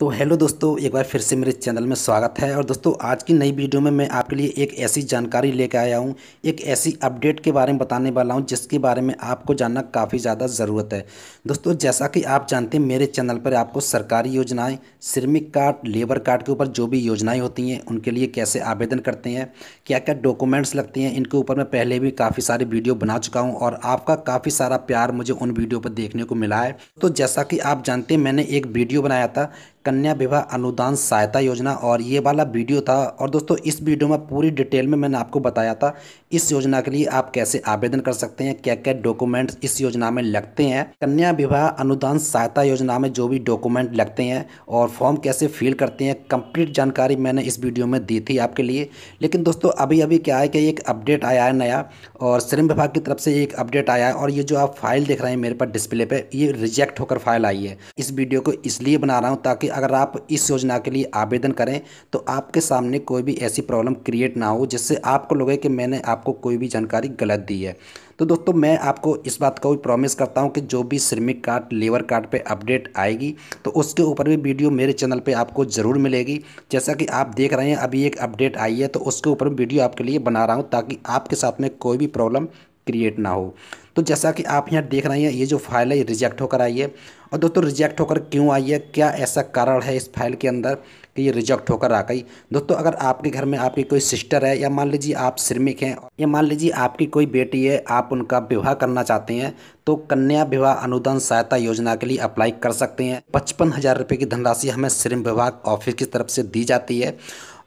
तो हेलो दोस्तों, एक बार फिर से मेरे चैनल में स्वागत है। और दोस्तों, आज की नई वीडियो में मैं आपके लिए एक ऐसी जानकारी लेकर आया हूं, एक ऐसी अपडेट के बारे में बताने वाला हूं जिसके बारे में आपको जानना काफ़ी ज़्यादा ज़रूरत है। दोस्तों, जैसा कि आप जानते हैं, मेरे चैनल पर आपको सरकारी योजनाएँ, श्रमिक कार्ड, लेबर कार्ड के ऊपर जो भी योजनाएँ होती हैं उनके लिए कैसे आवेदन करते हैं, क्या क्या डॉक्यूमेंट्स लगते हैं, इनके ऊपर मैं पहले भी काफ़ी सारी वीडियो बना चुका हूँ और आपका काफ़ी सारा प्यार मुझे उन वीडियो पर देखने को मिला है। तो जैसा कि आप जानते हैं, मैंने एक वीडियो बनाया था कन्या विवाह अनुदान सहायता योजना, और ये वाला वीडियो था। और दोस्तों, इस वीडियो में पूरी डिटेल में मैंने आपको बताया था इस योजना के लिए आप कैसे आवेदन कर सकते हैं, क्या क्या डॉक्यूमेंट्स इस योजना में लगते हैं, कन्या विवाह अनुदान सहायता योजना में जो भी डॉक्यूमेंट लगते हैं और फॉर्म कैसे फिल करते हैं, कंप्लीट जानकारी मैंने इस वीडियो में दी थी आपके लिए। लेकिन दोस्तों, अभी अभी क्या है कि एक अपडेट आया है नया, और श्रम विभाग की तरफ से एक अपडेट आया है। और ये जो आप फाइल देख रहे हैं मेरे पास डिस्प्ले पर, ये रिजेक्ट होकर फाइल आई है। इस वीडियो को इसलिए बना रहा हूँ ताकि अगर आप इस योजना के लिए आवेदन करें तो आपके सामने कोई भी ऐसी प्रॉब्लम क्रिएट ना हो जिससे आपको लगे कि मैंने आपको कोई भी जानकारी गलत दी है। तो दोस्तों, मैं आपको इस बात का भी प्रॉमिस करता हूं कि जो भी श्रमिक कार्ड, लेबर कार्ड पे अपडेट आएगी तो उसके ऊपर भी वीडियो मेरे चैनल पे आपको ज़रूर मिलेगी। जैसा कि आप देख रहे हैं, अभी एक अपडेट आई है तो उसके ऊपर वीडियो आपके लिए बना रहा हूँ ताकि आपके साथ में कोई भी प्रॉब्लम क्रिएट ना हो। तो जैसा कि आप यहाँ देख रहे हैं, ये जो फाइल है ये रिजेक्ट होकर आई है। और दोस्तों, रिजेक्ट होकर क्यों आई है, क्या ऐसा कारण है इस फाइल के अंदर कि ये रिजेक्ट होकर आ गई? दोस्तों, अगर आपके घर में आपकी कोई सिस्टर है, या मान लीजिए आप श्रमिक हैं, या मान लीजिए आपकी कोई बेटी है, आप उनका विवाह करना चाहते हैं तो कन्या विवाह अनुदान सहायता योजना के लिए अप्लाई कर सकते हैं। 55,000 रुपये की धनराशि हमें श्रम विभाग ऑफिस की तरफ से दी जाती है।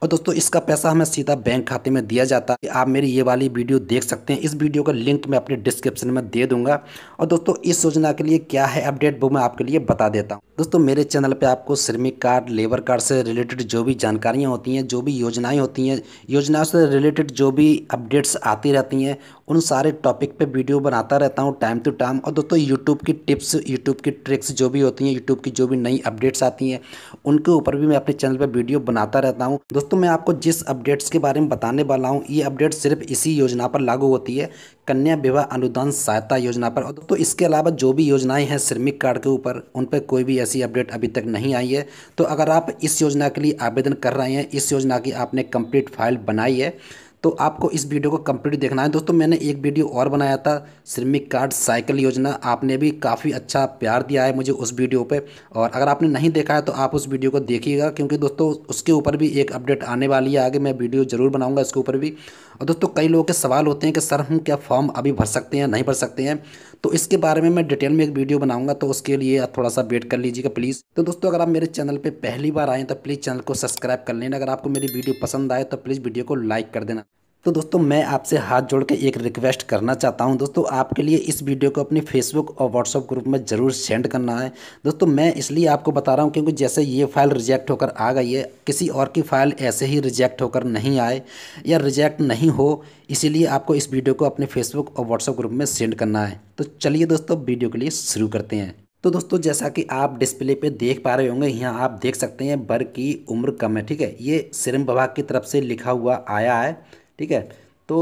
और दोस्तों, इसका पैसा हमें सीधा बैंक खाते में दिया जाता है। आप मेरी ये वाली वीडियो देख सकते हैं, इस वीडियो का लिंक मैं अपने डिस्क्रिप्शन में दे दूंगा। और दोस्तों, इस योजना के लिए क्या है अपडेट, वो मैं आपके लिए बता देता हूं। दोस्तों, मेरे चैनल पे आपको श्रमिक कार्ड, लेबर कार्ड से रिलेटेड जो भी जानकारियाँ होती हैं, जो भी योजनाएँ होती हैं, योजनाओं से रिलेटेड जो भी अपडेट्स आती रहती हैं, उन सारे टॉपिक पे वीडियो बनाता रहता हूँ टाइम टू टाइम। और दोस्तों, यूट्यूब की टिप्स, यूट्यूब की ट्रिक्स जो भी होती हैं, यूट्यूब की जो भी नई अपडेट्स आती हैं, उनके ऊपर भी मैं अपने चैनल पे वीडियो बनाता रहता हूँ। दोस्तों, मैं आपको जिस अपडेट्स के बारे में बताने वाला हूँ, ये अपडेट सिर्फ इसी योजना पर लागू होती है, कन्या विवाह अनुदान सहायता योजना पर। और दोस्तों, इसके अलावा जो भी योजनाएं हैं श्रमिक कार्ड के ऊपर, उन पर कोई भी ऐसी अपडेट अभी तक नहीं आई है। तो अगर आप इस योजना के लिए आवेदन कर रहे हैं, इस योजना की आपने कंप्लीट फाइल बनाई है, तो आपको इस वीडियो को कंप्लीट देखना है। दोस्तों, मैंने एक वीडियो और बनाया था श्रमिक कार्ड साइकिल योजना, आपने भी काफ़ी अच्छा प्यार दिया है मुझे उस वीडियो पे, और अगर आपने नहीं देखा है तो आप उस वीडियो को देखिएगा, क्योंकि दोस्तों उसके ऊपर भी एक अपडेट आने वाली है। आगे मैं वीडियो ज़रूर बनाऊँगा इसके ऊपर भी। और दोस्तों, कई लोगों के सवाल होते हैं कि सर, हम क्या फॉर्म अभी भर सकते हैं, नहीं भर सकते हैं? तो इसके बारे में मैं डिटेल में एक वीडियो बनाऊँगा, तो उसके लिए आप थोड़ा सा वेट कर लीजिएगा प्लीज़। तो दोस्तों, अगर आप मेरे चैनल पर पहली बार आएँ तो प्लीज़ चैनल को सब्सक्राइब कर लेना। अगर आपको मेरी वीडियो पसंद आए तो प्लीज़ वीडियो को लाइक कर देना। तो दोस्तों, मैं आपसे हाथ जोड़ के एक रिक्वेस्ट करना चाहता हूं। दोस्तों, आपके लिए इस वीडियो को अपने फेसबुक और व्हाट्सएप ग्रुप में ज़रूर सेंड करना है। दोस्तों, मैं इसलिए आपको बता रहा हूं क्योंकि जैसे ये फाइल रिजेक्ट होकर आ गई है, किसी और की फाइल ऐसे ही रिजेक्ट होकर नहीं आए या रिजेक्ट नहीं हो, इसीलिए आपको इस वीडियो को अपने फेसबुक और व्हाट्सएप ग्रुप में सेंड करना है। तो चलिए दोस्तों, वीडियो के लिए शुरू करते हैं। तो दोस्तों, जैसा कि आप डिस्प्ले पे देख पा रहे होंगे, यहाँ आप देख सकते हैं वर्ग की उम्र कम है, ठीक है, ये श्रम विभाग की तरफ से लिखा हुआ आया है, ठीक है। तो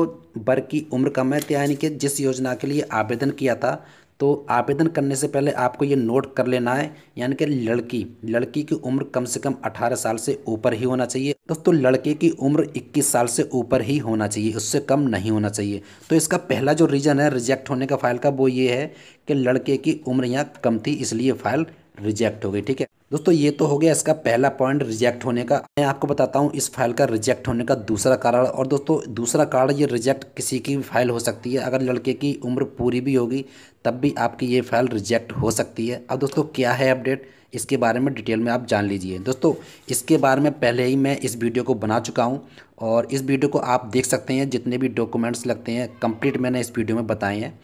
वर्ग की उम्र कम है, यानी कि जिस योजना के लिए आवेदन किया था, तो आवेदन करने से पहले आपको ये नोट कर लेना है, यानी कि लड़की की उम्र कम से कम 18 साल से ऊपर ही होना चाहिए। दोस्तों, लड़के की उम्र 21 साल से ऊपर ही होना चाहिए, उससे कम नहीं होना चाहिए। तो इसका पहला जो रीज़न है रिजेक्ट होने का फाइल का, वो ये है कि लड़के की उम्र यहाँ कम थी, इसलिए फाइल रिजेक्ट हो गई, ठीक है। दोस्तों, ये तो हो गया इसका पहला पॉइंट रिजेक्ट होने का। मैं आपको बताता हूँ इस फाइल का रिजेक्ट होने का दूसरा कारण। और दोस्तों, दूसरा कारण, ये रिजेक्ट किसी की भी फाइल हो सकती है। अगर लड़के की उम्र पूरी भी होगी तब भी आपकी ये फाइल रिजेक्ट हो सकती है। अब दोस्तों, क्या है अपडेट, इसके बारे में डिटेल में आप जान लीजिए। दोस्तों, इसके बारे में पहले ही मैं इस वीडियो को बना चुका हूँ, और इस वीडियो को आप देख सकते हैं, जितने भी डॉक्यूमेंट्स लगते हैं कंप्लीट मैंने इस वीडियो में बताए हैं।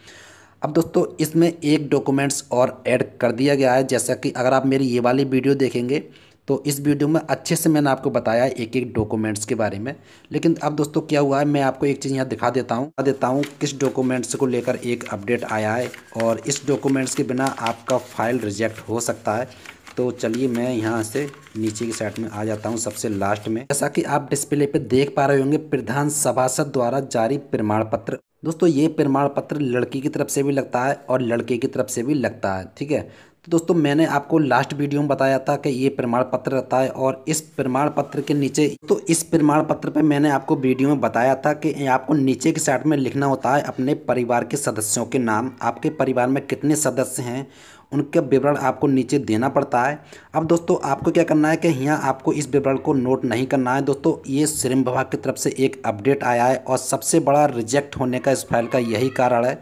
अब दोस्तों, इसमें एक डॉक्यूमेंट्स और ऐड कर दिया गया है। जैसा कि अगर आप मेरी ये वाली वीडियो देखेंगे तो इस वीडियो में अच्छे से मैंने आपको बताया है एक एक डॉक्यूमेंट्स के बारे में। लेकिन अब दोस्तों, क्या हुआ है, मैं आपको एक चीज़ यहाँ दिखा देता हूँ किस डॉक्यूमेंट्स को लेकर एक अपडेट आया है, और इस डॉक्यूमेंट्स के बिना आपका फाइल रिजेक्ट हो सकता है। तो चलिए, मैं यहाँ से नीचे की साइड में आ जाता हूँ, सबसे लास्ट में। जैसा कि आप डिस्प्ले पे देख पा रहे होंगे, प्रधान सभासद द्वारा जारी प्रमाण पत्र। दोस्तों, ये प्रमाण पत्र लड़की की तरफ से भी लगता है और लड़के की तरफ से भी लगता है, ठीक है। तो दोस्तों मैंने आपको लास्ट वीडियो में बताया था कि ये प्रमाण पत्र रहता है और इस प्रमाण पत्र के नीचे, तो इस प्रमाण पत्र पर मैंने आपको वीडियो में बताया था कि आपको नीचे की साइड में लिखना होता है अपने परिवार के सदस्यों के नाम। आपके परिवार में कितने सदस्य हैं उनका विवरण आपको नीचे देना पड़ता है। अब दोस्तों आपको क्या करना है कि यहाँ आपको इस विवरण को नोट नहीं करना है। दोस्तों ये श्रम विभाग की तरफ से एक अपडेट आया है और सबसे बड़ा रिजेक्ट होने का इस फाइल का यही कारण है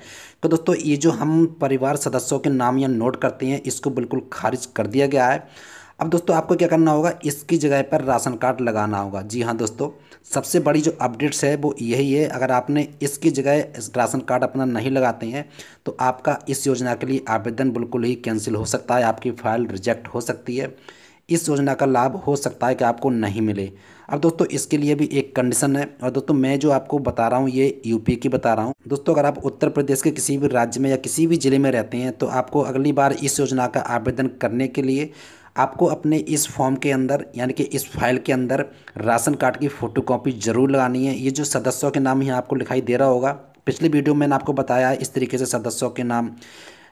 कि दोस्तों ये जो हम परिवार सदस्यों के नाम या नोट करते हैं इसको बिल्कुल खारिज कर दिया गया है। अब दोस्तों आपको क्या करना होगा, इसकी जगह पर राशन कार्ड लगाना होगा। जी हाँ दोस्तों, सबसे बड़ी जो अपडेट्स है वो यही है। अगर आपने इसकी जगह राशन कार्ड अपना नहीं लगाते हैं तो आपका इस योजना के लिए आवेदन बिल्कुल ही कैंसिल हो सकता है, आपकी फ़ाइल रिजेक्ट हो सकती है, इस योजना का लाभ हो सकता है कि आपको नहीं मिले। अब दोस्तों इसके लिए भी एक कंडीशन है, और दोस्तों मैं जो आपको बता रहा हूँ ये यूपी की बता रहा हूँ। दोस्तों अगर आप उत्तर प्रदेश के किसी भी राज्य में या किसी भी ज़िले में रहते हैं तो आपको अगली बार इस योजना का आवेदन करने के लिए आपको अपने इस फॉर्म के अंदर यानी कि इस फाइल के अंदर राशन कार्ड की फ़ोटोकॉपी ज़रूर लगानी है। ये जो सदस्यों के नाम यहाँ आपको लिखाई दे रहा होगा, पिछली वीडियो में मैंने आपको बताया है इस तरीके से सदस्यों के नाम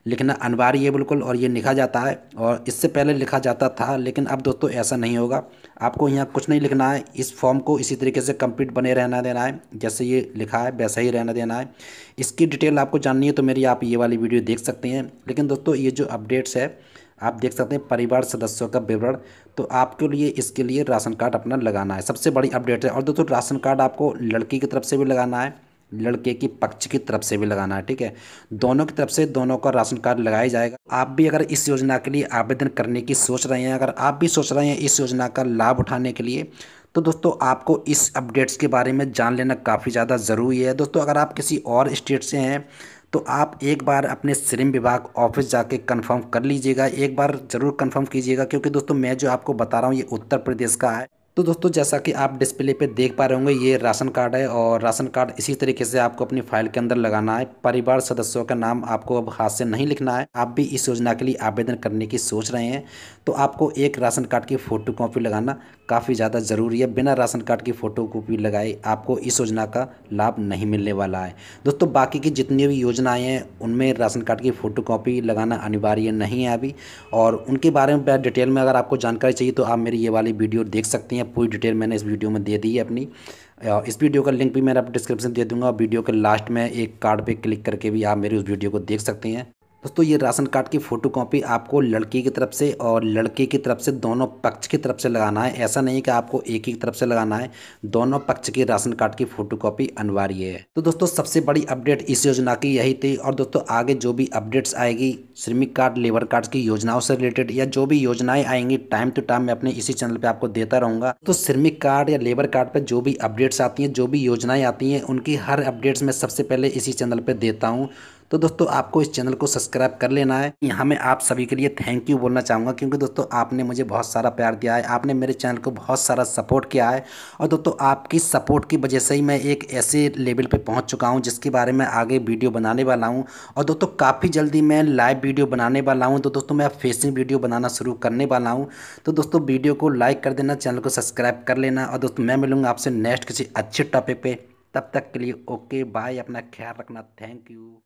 लिखना अनिवार्य है बिल्कुल, और ये लिखा जाता है और इससे पहले लिखा जाता था, लेकिन अब दोस्तों ऐसा नहीं होगा। आपको यहाँ कुछ नहीं लिखना है, इस फॉर्म को इसी तरीके से कंप्लीट बने रहना देना है, जैसे ये लिखा है वैसा ही रहना देना है। इसकी डिटेल आपको जाननी है तो मेरी आप ये वाली वीडियो देख सकते हैं। लेकिन दोस्तों ये जो अपडेट्स है आप देख सकते हैं परिवार सदस्यों का विवरण, तो आपके लिए इसके लिए राशन कार्ड अपना लगाना है, सबसे बड़ी अपडेट है। और दोस्तों राशन कार्ड आपको लड़की की तरफ से भी लगाना है, लड़के की पक्ष की तरफ से भी लगाना है, ठीक है, दोनों की तरफ से दोनों का राशन कार्ड लगाया जाएगा। आप भी अगर इस योजना के लिए आवेदन करने की सोच रहे हैं, अगर आप भी सोच रहे हैं इस योजना का लाभ उठाने के लिए, तो दोस्तों आपको इस अपडेट्स के बारे में जान लेना काफ़ी ज़्यादा ज़रूरी है। दोस्तों अगर आप किसी और स्टेट से हैं तो आप एक बार अपने श्रम विभाग ऑफिस जाके कंफर्म कर लीजिएगा, एक बार ज़रूर कंफर्म कीजिएगा, क्योंकि दोस्तों मैं जो आपको बता रहा हूँ ये उत्तर प्रदेश का है। तो दोस्तों जैसा कि आप डिस्प्ले पे देख पा रहे होंगे ये राशन कार्ड है, और राशन कार्ड इसी तरीके से आपको अपनी फ़ाइल के अंदर लगाना है। परिवार सदस्यों का नाम आपको अब हाथ से नहीं लिखना है। आप भी इस योजना के लिए आवेदन करने की सोच रहे हैं तो आपको एक राशन कार्ड की फ़ोटोकॉपी लगाना काफ़ी ज़्यादा ज़रूरी है। बिना राशन कार्ड की फ़ोटोकॉपी लगाए आपको इस योजना का लाभ नहीं मिलने वाला है। दोस्तों बाकी की जितनी भी योजनाएँ हैं उनमें राशन कार्ड की फ़ोटोकॉपी लगाना अनिवार्य नहीं है अभी, और उनके बारे में डिटेल में अगर आपको जानकारी चाहिए तो आप मेरी ये वाली वीडियो देख सकते हैं। पूरी डिटेल मैंने इस वीडियो में दे दी है अपनी, और इस वीडियो का लिंक भी मैं आपको डिस्क्रिप्शन दे दूंगा। वीडियो के लास्ट में एक कार्ड पे क्लिक करके भी आप मेरी उस वीडियो को देख सकते हैं। दोस्तों ये राशन कार्ड की फ़ोटोकॉपी आपको लड़की की तरफ से और लड़के की तरफ से दोनों पक्ष की तरफ से लगाना है। ऐसा नहीं कि आपको एक ही तरफ से लगाना है, दोनों पक्ष की राशन कार्ड की फ़ोटोकॉपी अनिवार्य है। तो दोस्तों सबसे बड़ी अपडेट इस योजना की यही थी, और दोस्तों आगे जो भी अपडेट्स आएगी श्रमिक कार्ड लेबर कार्ड की योजनाओं से रिलेटेड या जो भी योजनाएँ आएंगी टाइम टू टाइम मैं अपने इसी चैनल पर आपको देता रहूँगा। तो श्रमिक कार्ड या लेबर कार्ड पर जो भी अपडेट्स आती हैं, जो भी योजनाएँ आती हैं, उनकी हर अपडेट्स मैं सबसे पहले इसी चैनल पर देता हूँ। तो दोस्तों आपको इस चैनल को सब्सक्राइब कर लेना है। यहाँ मैं आप सभी के लिए थैंक यू बोलना चाहूँगा, क्योंकि दोस्तों आपने मुझे बहुत सारा प्यार दिया है, आपने मेरे चैनल को बहुत सारा सपोर्ट किया है, और दोस्तों आपकी सपोर्ट की वजह से ही मैं एक ऐसे लेवल पे पहुँच चुका हूँ जिसके बारे में आगे वीडियो बनाने वाला हूँ। और दोस्तों काफ़ी जल्दी मैं लाइव वीडियो बनाने वाला हूँ, तो दोस्तों मैं फेसिंग वीडियो बनाना शुरू करने वाला हूँ। तो दोस्तों वीडियो को लाइक कर देना, चैनल को सब्सक्राइब कर लेना, और दोस्तों मैं मिलूँगा आपसे नेक्स्ट किसी अच्छे टॉपिक पर। तब तक के लिए ओके बाय, अपना ख्याल रखना, थैंक यू।